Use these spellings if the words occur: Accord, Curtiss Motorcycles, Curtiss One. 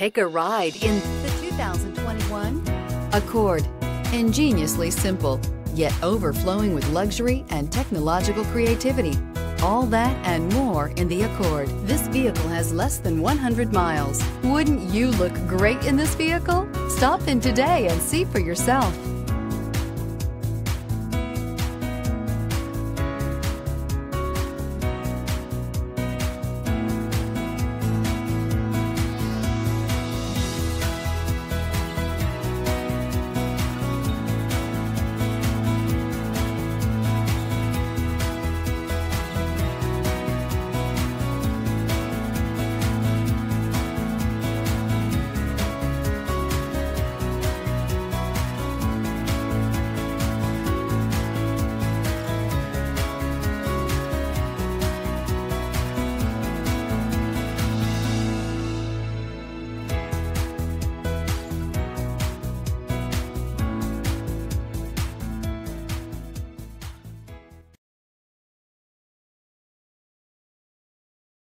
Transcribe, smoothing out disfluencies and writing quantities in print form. Take a ride in the 2021 Accord. Ingeniously simple, yet overflowing with luxury and technological creativity. All that and more in the Accord. This vehicle has less than 100 miles. Wouldn't you look great in this vehicle? Stop in today and see for yourself.